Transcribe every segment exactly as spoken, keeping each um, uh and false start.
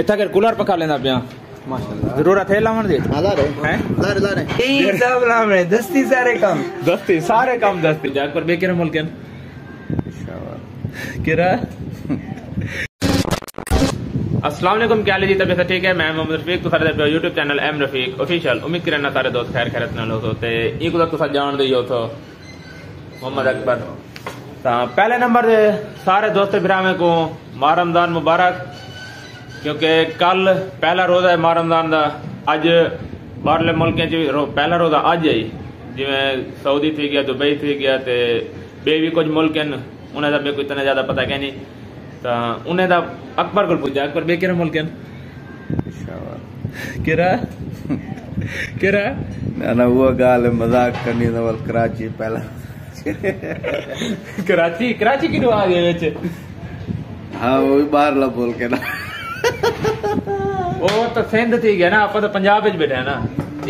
इतना कर कूलर पका लेना पिया माशाल्लाह जरूरत है लावण जी लारे हैं लारे लारे ये सब लावण है दस्ती सारे काम दस्ती सारे काम दस्ती जाग पर बेकेरा मुल्कन शाबाश केरा अस्सलाम वालेकुम क्या हाल है जी तबीयत ठीक है मैं मोहम्मद रफीक तो सारे पे YouTube channel M Rafiq official उम्मीद करना सारे दोस्त खैर खैरत नाल होते ई को तो सब जान दे हो तो मोहम्मद अकबर ता पहले नंबर दे सारे दोस्त भरावे को माह रमजान मुबारक क्योंकि कल पहला रोजा है माह रमजान का अज बाहरले मुल्क पहला रोजा अज है जिमें सऊदी थी गया दुबई थी गया तो बे भी कुछ मुल्क उन्हें मेरे को इतना ज्यादा पता क्या नहीं तो उन्हें अकबर को पूछा अकबर बे केरा मुल्क केरा केरा ना ना वो गाल मजाक करनी कराची पहला कराची कराची की आ गए हाँ वो भी बाहरला बोल के ना ओ तो सिंध थी गया ना आप तो पंजाब में बैठे ना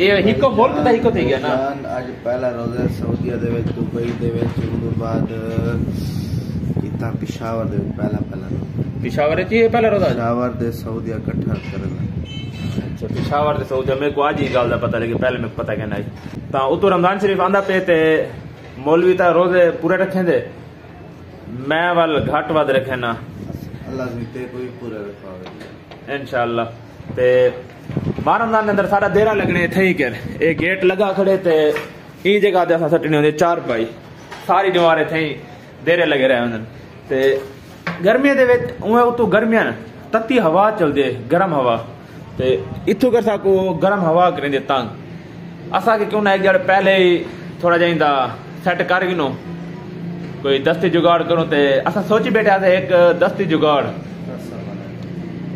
ये हिको मुल्क दा हिको थी गया ना आज पहला रोजा सऊदी दे विच दुबई दे विच उदो बाद किता पेशावर दे पहला पहला पेशावर च ये पहला रोजा पेशावर दे सऊदी इकट्ठा करना अच्छा पेशावर दे सऊदी में को आज ही गल दा पता लगे पहले में पता कहना है ता ओ तो रमजान शरीफ आंदा पे ते मौलवी ता रोजे पूरे रखे दे मैं वाल घट वाद रखे ना अल्लाह जी ते कोई पूरा रखा इंशाअल्लाह ते माह रमजान अंदर सारा देरा लगने थे ही कर एक गेट लगा खड़े ते ई जगह दे असा सटने होंदे चार पाई सारी दीवारें थे ही देरे लगे रहे होंदे ते गर्मियां दे विच उए उतो गर्मियां तत्ती हवा चलदी गर्म हवा ते इत्थों कर साको गर्म हवा करेंदे तंग असा के क्यों ना एक जड़ पहले ही थोड़ा जाइंदा सेट कर गिनो कोई दस्ती जुगाड़ करो ते असा सोची बैठा था एक दस्ती जुगाड़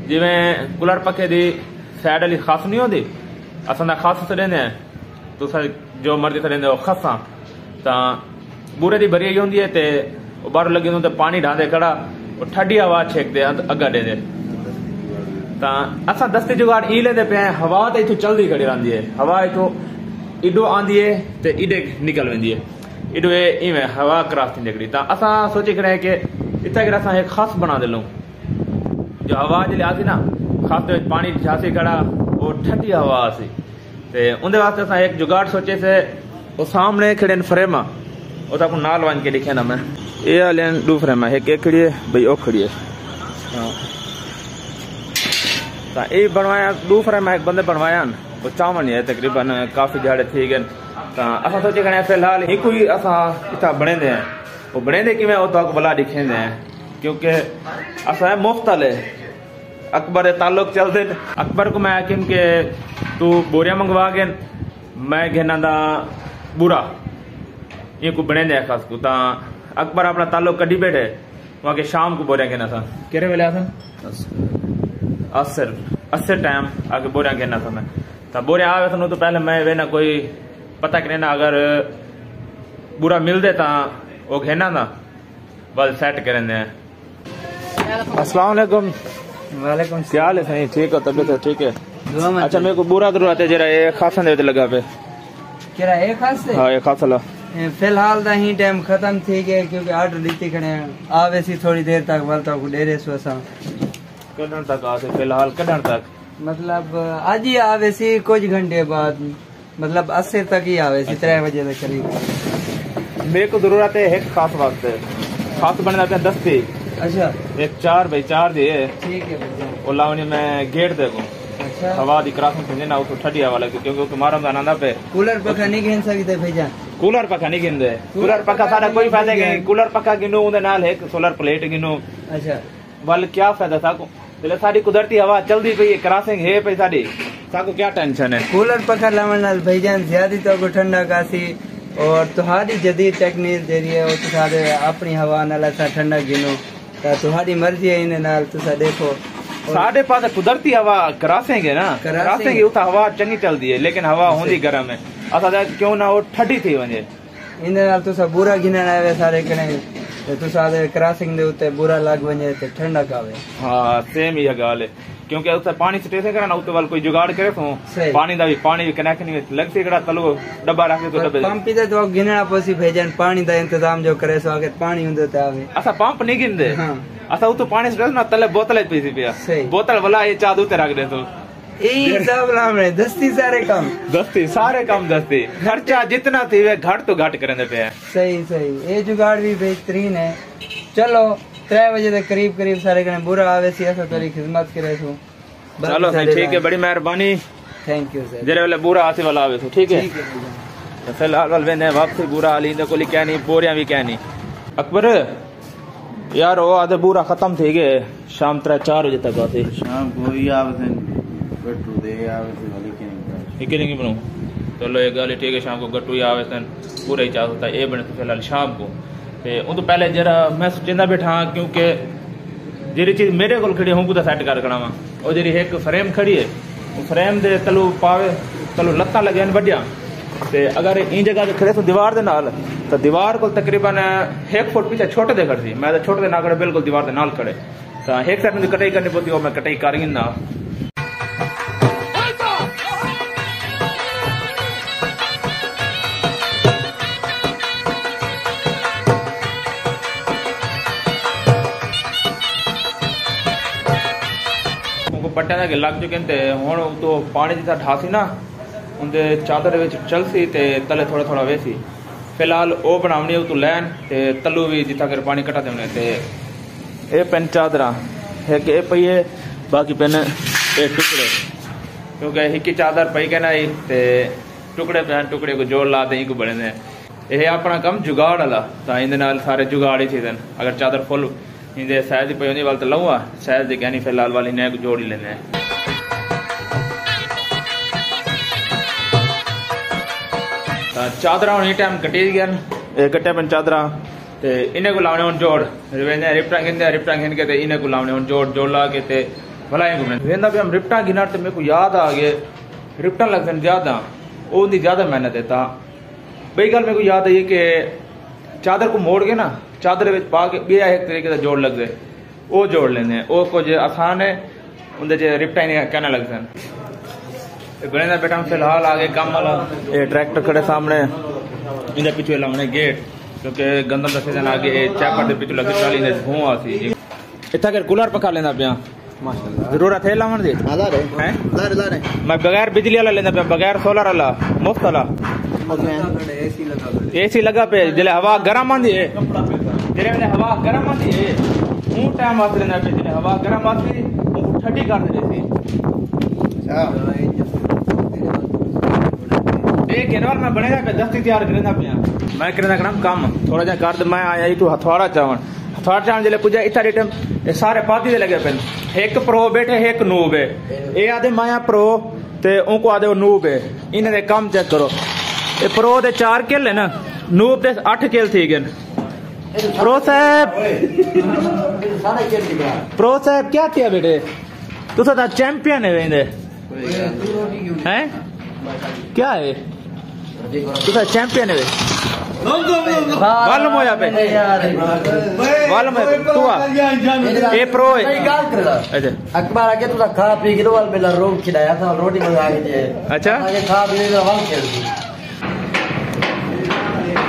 जिमें कूलर पखे दी सैड वाली खस नहीं होती असा खस लेंदे तुस जो मर्जी लेंदे खसा तो बूरे की बरी होंगी है तो बाहर लगी तो पानी ढांदे खड़ा और ठंडी हवा छेकते अगर देंदे तो असा दस्ती जुगाड़ ई लेंदे पे हवा तो इतों चलती खड़ी रही है हवा इतों इडो आंदी है तो इडे निकल वेंदी है इडो इवें हवा क्रॉस थी निकली तो असा सोची खड़े कि इतना कर असा एक खस बना दे लूँ जो हवा जी आती ना खास पानी छासी खड़ा वो ठंडी हवा आसी ते उनके वास्ते अस एक जुगाड़ सोचे से वो सामने खड़े फ्रेमा उसका नाल वन के लिखे ना मैं ये वाले दो फ्रेमा एक एक खड़ी है भाई ओ खड़ी है ता ये बनवाया दो फ्रेमा एक बंदे बनवाया वो चावन है तकरीबन काफ़ी झाड़े थी गए तो अस सोचे खड़े फिलहाल एक ही अस इतना बने हैं वो बने कि मैं वो भला दिखे हैं क्योंकि असा है मुफ्तल है अकबर ताल्लुक चलते अकबर को मैं आखिम के तू बोरिया मंगवा के मैं घेना दा बुरा ये को बने दे खास को अकबर अपना ताल्लुक कटी बैठे वहाँ के शाम को बोरिया घेना था केरे वेले आसा असर असर टाइम आके बोरिया घेना था मैं तो बोरिया आवे सन तो पहले मैं वे ना कोई पता करे ना अगर बुरा मिल दे ता वो घेना था बल सेट करें अस्सलाम वालेकुम वालेकुम क्या हाल है सही ठीक हो तबीयत ठीक है अच्छा मेरे को बुरा जरूरत है जरा ये खासा दे लगा पे केरा ये खास है हां ये खासा ला फिलहाल दा ही टाइम खत्म थी गए क्योंकि आर्डर लेते खड़े आवे सी थोड़ी देर तक वाल तो डेरे सोसा कदन तक आसे फिलहाल कदन तक मतलब आज ही आवे सी कुछ घंटे बाद मतलब अस्सी तक ही आवे सी तीन बजे तक करीब मेरे को जरूरत है एक खास वक्त खास बन जाते हैं दस से अच्छा एक चार भाई चार दे ठीक है और लावनी में गेट देखो अच्छा हवा दी क्रॉस में फिरने ना उसको ठंडी हवा लगती क्योंकि तुम्हारा में आनंदा पे कूलर पका नहीं गिन सकते भैया कूलर पका नहीं गिन दे कूलर पका सारा कोई फायदा नहीं कूलर पका गिनो उनके नाल है सोलर प्लेट गिनो अच्छा वाल क्या फायदा था को पहले सारी कुदरती हवा जल्दी भई क्रॉसिंग है पे सारी ताको क्या टेंशन है कूलर पका लावन नाल भैया ज्यादा तो को ठंडा कासी और तुहारी जदीद टेक्निक दे रही है और तुहारे अपनी हवा नाल ऐसा ठंडा गिनो ता तुहारी मर्जी है इने नाल तुसा देखो साडे पास कुदरती हवा करासेंगे ना करासेंगे उता हवा चंगी चलदी है लेकिन हवा होंदी गरम है असा क्यों ना वो ठंडी थी वने इने नाल तुसा बुरा गिनन आवे सारे कने ते तुसा दे क्रॉसिंग दे उते बुरा लाग वने ते ठंडक आवे हां सेम ही गल है क्योंकि उसे पानी स्टेशन करा ना उते वाल कोई जुगाड़ करे तो पानी दा भी पानी भी कनेक्शन में लगती कड़ा तलो डब्बा रखे तो डब्बे पंप इधर तो गिनना पसी भेजन पानी दा इंतजाम जो करे सो आगे पानी हुंदे तो आवे असा पंप नहीं गिनदे हां असा तो पानी से ना तले बोतल पीसी पिया बोतल वाला ये चादू ते रख दे तू ई सब नाम है दस्ती सारे काम दस्ती सारे काम दस्ती खर्चा जितना थी वे घट तो घट करने पे है। सही सही ये जुगाड़ भी बेहतरीन है। चलो त्रे बजे तक करीब करीब सारे कने बुरा आवे सी ऐसा तेरी खिदमत करे तू। चलो सही ठीक है बड़ी मेहरबानी थैंक यू सर। जरे वाला बुरा आसे वाला आवे तू ठीक है तो फिलहाल वाल वेने वापसी बुरा आली ने कोली कहनी बोरियां भी कहनी। अकबर यार वो आधे बुरा खत्म थे गए शाम त्रे चार बजे तक आते शाम कोई आवे गट्टू दे आवे से वाली के नहीं ठीक नहीं बनाऊं। चलो ये गाली ठीक है शाम को गट्टू आवे सन पूरा ही चाह होता है ए बने तो फिलहाल शाम को ते उन तो पहले जरा मैं सोचंदा बैठा क्योंकि जेरी चीज मेरे कोल खड़ी हूं को तो सेट कर करावा और जेरी एक फ्रेम खड़ी है वो फ्रेम दे तलू पावे तलू लत्ता लगन बढ़िया ते अगर इन जगह पे खड़े तो दीवार दे नाल तो दीवार को तकरीबन एक फुट पीछे छोटे दे खड़ी मैं तो छोटे दे ना खड़े बिल्कुल दीवार दे नाल खड़े तो एक साइड में कटाई करनी पड़ती और मैं कटाई करेंगे ना। पट्टा के लग चुके हैं हूँ तो पानी जितना ठासी ना उनके चादर चलसी तो तले थोड़ा थोड़ा वेसी फिलहाल वो बनावनी उतू लैन तो तलू भी जितना कर पानी कटा देने ते ये पेन चादर एक ये पई है बाकी पेन ये टुकड़े क्योंकि एक ही चादर पई कहना तो टुकड़े पेन टुकड़े को जोड़ ला दें को बने यह अपना कम जुगाड़ आला तो इन सारे जुगाड़ ही थे अगर चादर फुल इंदे शायद पे होने वाला तो लऊंगा शायद दे कहनी फिलहाल वाली नए को जोड़ ही लेना है। चादर हूँ टाइम कटी गया कटे पे चादर तो इन्हें को लाने हूँ जोड़ वेंदा रिपटा गिनते रिपटा गिन के इन्हें को लाने हूँ जोड़ जोड़ ला के ते भला ही घूमने वेंदा भी हम रिपटा गिना तो मेरे को याद आ गए रिपटा लगते ज्यादा उनकी ज्यादा मेहनत है ता बई गल मेरे को याद आई कि चादर को मोड़ के ना चादर विच पा के बे एक तरीके का जोड़ लगते वो जोड़ लेने वो कुछ आसान है उनके रिपटा ही कहना लगते हैं बने बेटा फिलहाल आ गए काम वाला ये ट्रैक्टर खड़े सामने इनके पिछले लाने गेट क्योंकि गंदम दस दिन आगे चैपर के पिछू लगे चाली खूह आसी इतना कर कूलर पखा लेना पाया जरूरत है लावन दी मैं बगैर बिजली वाला लेना पाया बगैर सोलर वाला मुफ्त वाला एसी लगा पे जिले हवा गर्म आंदी है जिले में हवा गर्म आंदी है ऊ टाइम आते ना पे जिले हवा गर्म आती है वो ठंडी कर दे सी अच्छा ए केनवर में बनेगा पे दस्ती तैयार करना पे मैं करना काम काम थोड़ा जा कर मैं आया तू हथवाड़ा चावन हथवाड़ा चावन जिले पूजा इतना रेटम ये सारे पाती दे लगे पेन एक प्रो बैठे एक नूब है ए आदे माया प्रो ते उनको आदे नूब है इने दे काम चेक करो ए प्रो दे चार किल है ना नूब दे आठ किल थी गए प्रो साहब प्रो साहब क्या किया बेटे तुसा तो चैंपियन है वेंदे हैं क्या है तुसा चैंपियन है वालम होया पे वालम है तू ए प्रो अच्छा अकबर आके तुसा खा पी के वाल बेला रोक खिलाया था रोटी मंगा के अच्छा आगे खा पी के वाल खेल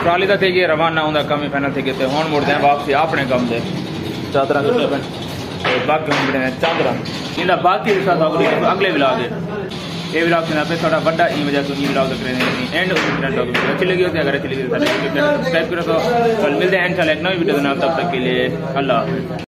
ट्राली का थे रवाना होंगे कम ही पैना थे हम मुड़ते हैं वापसी अपने कम से चादर बाकी चादर इनका बाकी अगले ब्लॉग ये ब्लॉग थोड़ा बड़ा इन वजह से ब्लॉग एंड अच्छी लगी होती है अगर अच्छी लगी सब्सक्राइब करो तो कल मिलते हैं इंशाल्लाह एक नई वीडियो के नाम तब तक के लिए अल्लाह।